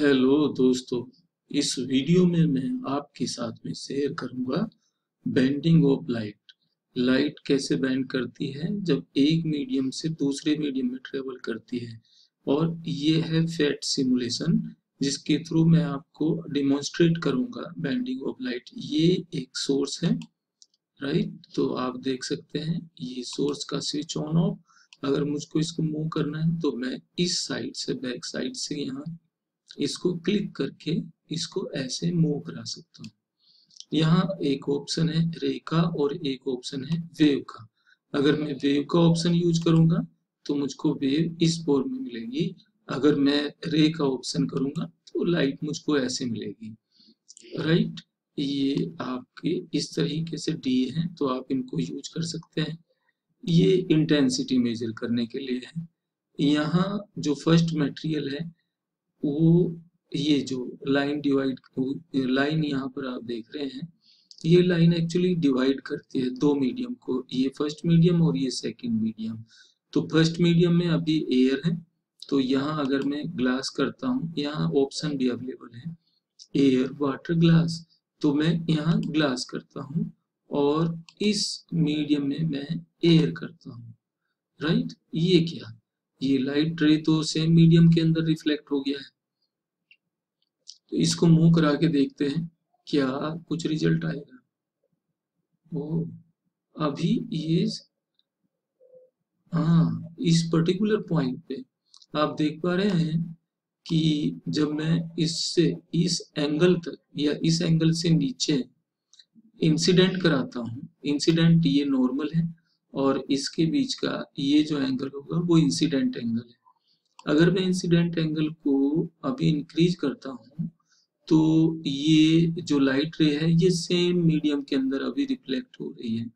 Hello दोस्तों, इस video में मैं आपके साथ में शेयर करूंगा बेंडिंग ऑफ लाइट। लाइट कैसे बेंड करती है जब एक मीडियम से दूसरे मीडियम में ट्रेवल करती है। और ये है फैट सिमुलेशन जिसके थ्रू मैं आपको डिमॉन्स्ट्रेट करूंगा बेंडिंग ऑफ लाइट। ये एक सोर्स है राइट, तो आप देख सकते हैं ये सोर्स का स्विच ऑन ऑफ। अगर मुझको इसको मूव करना है तो मैं इस साइड से बैक साइड से यहाँ इसको क्लिक करके इसको ऐसे मूव करा सकता हूँ। यहाँ एक ऑप्शन है रे का और एक ऑप्शन है वेव का। अगर मैं वेव का ऑप्शन यूज करूंगा तो मुझको वेव इस फॉर्म में मिलेगी। अगर मैं रे का ऑप्शन करूंगा तो लाइट मुझको ऐसे मिलेगी राइट। ये आपके इस तरीके से दिए हैं तो आप इनको यूज कर सकते हैं। ये इंटेंसिटी मेजर करने के लिए है। यहाँ जो फर्स्ट मटेरियल है वो ये जो लाइन यहाँ पर आप देख रहे हैं, ये लाइन एक्चुअली डिवाइड करती है दो मीडियम को, ये फर्स्ट मीडियम और ये सेकंड मीडियम। तो फर्स्ट मीडियम में अभी एयर है, तो यहाँ अगर मैं ग्लास करता हूँ, यहाँ ऑप्शन भी अवेलेबल है एयर वाटर ग्लास, तो मैं यहाँ ग्लास करता हूँ और इस मीडियम में मैं एयर करता हूँ राइट। ये क्या, ये लाइट रे तो सेम मीडियम के अंदर रिफ्लेक्ट हो गया है। तो इसको मूव करा के देखते हैं क्या कुछ रिजल्ट आएगा। ओ अभी ये हाँ, इस पर्टिकुलर पॉइंट पे आप देख पा रहे हैं कि जब मैं इससे इस एंगल तक या इस एंगल से नीचे इंसिडेंट कराता हूँ, इंसिडेंट ये नॉर्मल है और इसके बीच का ये जो एंगल होगा वो इंसिडेंट एंगल है। अगर मैं इंसिडेंट एंगल को अभी इंक्रीज करता हूँ तो ये जो लाइट रे है ये सेम मीडियम के अंदर अभी रिफ्लेक्ट हो रही है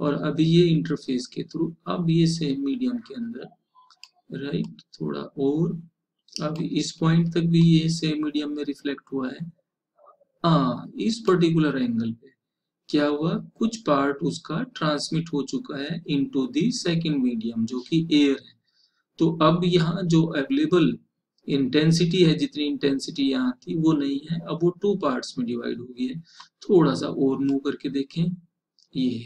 और अभी ये इंटरफेस के थ्रू अब ये सेम मीडियम के अंदर राइट, थोड़ा और अभी इस पॉइंट तक भी ये सेम मीडियम में रिफ्लेक्ट हुआ है। हाँ, इस पर्टिकुलर एंगल पे क्या हुआ, कुछ पार्ट उसका ट्रांसमिट हो चुका है इनटू द सेकंड मीडियम जो कि एयर है। तो अब यहाँ जो अवेलेबल इंटेंसिटी है, जितनी इंटेंसिटी यहाँ थी वो नहीं है, अब वो टू पार्ट्स में डिवाइड हो गई है। थोड़ा सा और मूव करके देखें, ये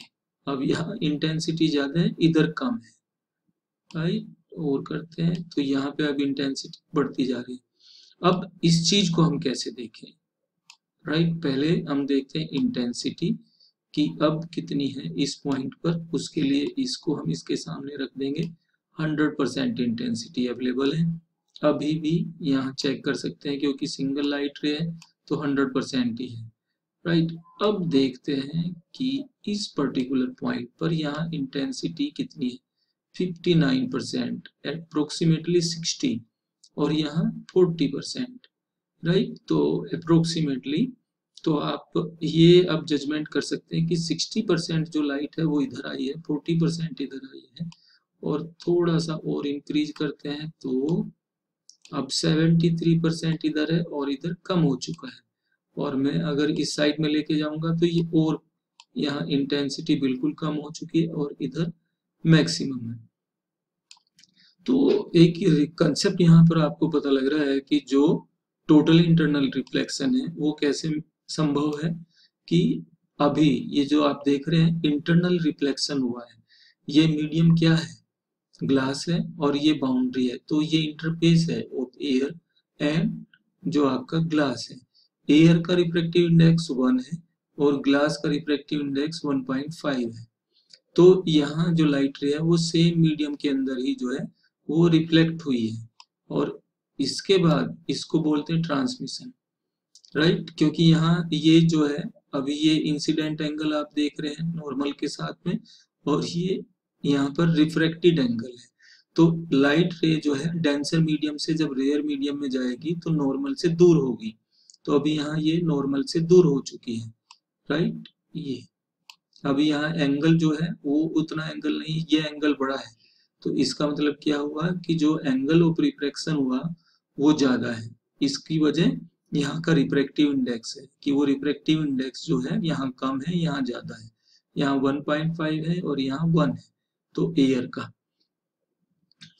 अब यहाँ इंटेंसिटी ज्यादा है, इधर कम है राइट। और करते हैं तो यहाँ पे अब इंटेंसिटी बढ़ती जा रही है। अब इस चीज को हम कैसे देखें राइट, पहले हम देखते हैं इंटेंसिटी कि अब कितनी है इस पॉइंट पर। उसके लिए इसको हम इसके सामने रख देंगे, 100% इंटेंसिटी अवेलेबल है अभी भी, यहाँ चेक कर सकते हैं क्योंकि सिंगल लाइट रे है तो 100% ही है राइट। अब देखते हैं कि इस पर्टिकुलर पॉइंट पर यहाँ इंटेंसिटी कितनी है, 59% अप्रोक्सीमेटली 60 और यहाँ 40% राइट। तो अप्रोक्सीमेटली तो आप ये अब जजमेंट कर सकते हैं कि 60% जो लाइट है वो इधर आई है, 40% इधर आई है। और थोड़ा सा और इंक्रीज करते हैं तो अब 73% इधर है और इधर कम हो चुका है। और मैं अगर इस साइड में लेके जाऊंगा तो ये और यहाँ इंटेंसिटी बिल्कुल कम हो चुकी है और इधर मैक्सिमम है। तो एक कंसेप्ट यहाँ पर आपको पता लग रहा है कि जो टोटल इंटरनल रिफ्लेक्शन है वो कैसे संभव है, कि अभी ये जो आप देख रहे हैं इंटरनल रिफ्लेक्शन हुआ है। ये मीडियम क्या है, ग्लास है और ये बाउंड्री है, तो ये इंटरफेस है ऑफ एयर एंड जो आपका ग्लास है। एयर का रिफ्रैक्टिव इंडेक्स 1 है और ग्लास का रिफ्रैक्टिव इंडेक्स 1.5 है। तो यहाँ जो लाइट रे है वो सेम मीडियम के अंदर ही जो है वो रिफ्लेक्ट हुई है। और इसके बाद इसको बोलते हैं ट्रांसमिशन राइट, क्योंकि यहाँ ये जो है अभी ये इंसिडेंट एंगल आप देख रहे हैं नॉर्मल के साथ में, और ये यहाँ पर रिफ्रैक्टेड एंगल है। तो लाइट रे जो है डेंसर मीडियम से जब रेयर मीडियम में जाएगी तो नॉर्मल से दूर होगी, तो अभी यहाँ ये नॉर्मल से दूर हो चुकी है राइट। ये अभी यहाँ एंगल जो है वो उतना एंगल नहीं, ये एंगल बड़ा है। तो इसका मतलब क्या हुआ कि जो एंगल ऑफ रिफ्रैक्शन हुआ वो ज्यादा है, इसकी वजह यहाँ का रिफ्रैक्टिव इंडेक्स है कि वो रिफ्रैक्टिव इंडेक्स जो है यहाँ कम है, यहाँ ज्यादा है, यहाँ 1.5 है और यहाँ 1 है। तो एयर का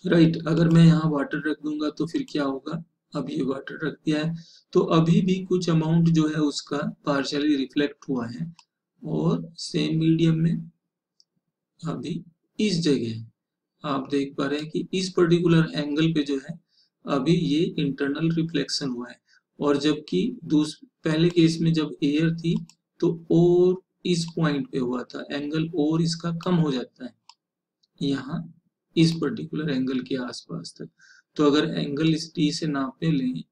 राइट, अगर मैं यहाँ वाटर रख दूंगा तो फिर क्या होगा, अब ये वाटर रख दिया है, तो अभी भी कुछ अमाउंट जो है उसका पार्शियली रिफ्लेक्ट हुआ है और सेम मीडियम में अभी इस जगह आप देख पा रहे हैं कि इस पर्टिकुलर एंगल पे जो है अभी ये इंटरनल रिफ्लेक्शन हुआ है। और जबकि पहले केस में जब एयर थी तो और इस पॉइंट पे हुआ था, एंगल और इसका कम हो जाता है यहाँ इस पर्टिकुलर एंगल के आसपास तक। तो अगर एंगल इस टी से नापे लें,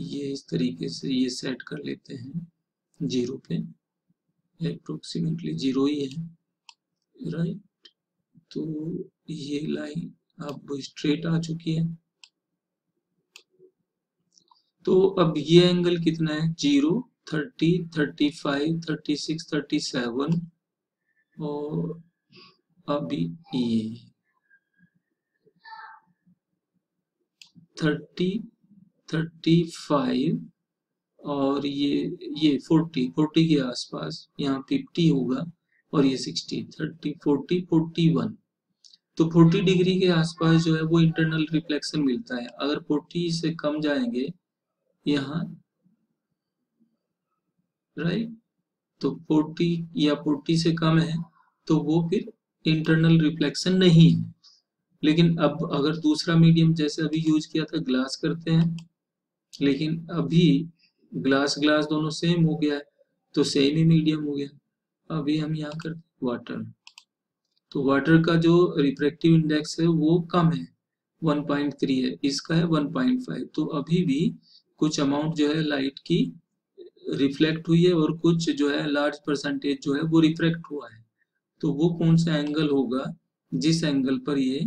ये इस तरीके से ये सेट कर लेते हैं जीरो पे, अप्रोक्सीमेटली जीरो ही है राइट। तो ये लाइन अब स्ट्रेट आ चुकी है। तो अब ये एंगल कितना है, 0, 30, 35, 36, 37 और अभी ये 30, 35 और ये 40 के आसपास, यहाँ 50 होगा और ये 60, 30, 40, 41। तो 40 डिग्री के आसपास जो है वो इंटरनल रिफ्लेक्शन मिलता है। अगर 40 से कम जाएंगे यहाँ राइट, तो 40 या 40 से कम है तो वो फिर इंटरनल रिफ्लेक्शन नहीं है। लेकिन अब अगर दूसरा मीडियम जैसे अभी यूज किया था ग्लास करते हैं, लेकिन अभी ग्लास दोनों सेम हो गया है तो सेम ही मीडियम हो गया। अभी हम यहाँ कर वाटर, तो वाटर का जो रिफ्रैक्टिव इंडेक्स है वो कम है, 1.3 है, इसका है 1.5। तो अभी भी कुछ अमाउंट जो है लाइट की रिफ्लेक्ट हुई है और कुछ जो है लार्ज परसेंटेज जो है वो रिफ्रैक्ट हुआ है। तो वो कौन सा एंगल होगा जिस एंगल पर ये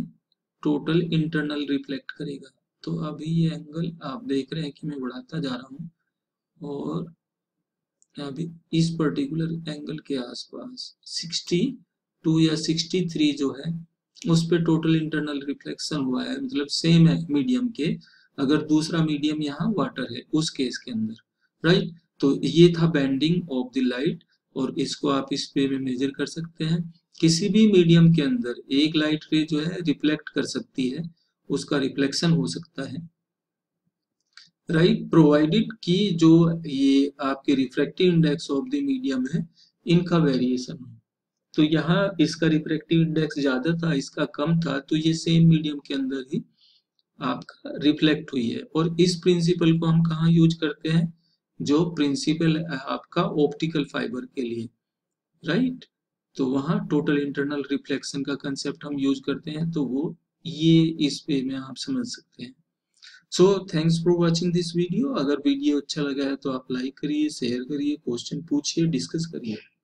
टोटल इंटरनल रिफ्लेक्ट करेगा। तो अभी ये एंगल आप देख रहे हैं कि मैं बढ़ाता जा रहा हूँ और अभी इस पर्टिकुलर एंगल के आसपास 62 या 63 जो है उस पर टोटल इंटरनल रिफ्लेक्शन हुआ है, मतलब सेम है मीडियम के। अगर दूसरा मीडियम यहाँ वाटर है उस केस के अंदर राइट। तो ये था बेंडिंग ऑफ द लाइट और इसको आप इस पे में मेजर कर सकते हैं। किसी भी मीडियम के अंदर एक लाइट रे जो है रिफ्लेक्ट कर सकती है, उसका रिफ्लेक्शन हो सकता है राइट, प्रोवाइडेड कि जो ये आपके refractive index of the medium है इनका वेरिएशन हो। तो यहाँ इसका रिफ्रैक्टिव इंडेक्स ज्यादा था, इसका कम था, तो ये सेम मीडियम के अंदर ही आपका रिफ्लेक्ट हुई है। और इस प्रिंसिपल को हम कहाँ यूज करते हैं, जो प्रिंसिपल है आपका ऑप्टिकल फाइबर के लिए राइट। तो वहाँ टोटल इंटरनल रिफ्लेक्शन का कंसेप्ट हम यूज करते हैं, तो वो ये इस पे में आप समझ सकते हैं। So thanks for watching this video. अगर वीडियो अच्छा लगा है तो आप लाइक करिए, शेयर करिए, क्वेश्चन पूछिए, डिस्कस करिए।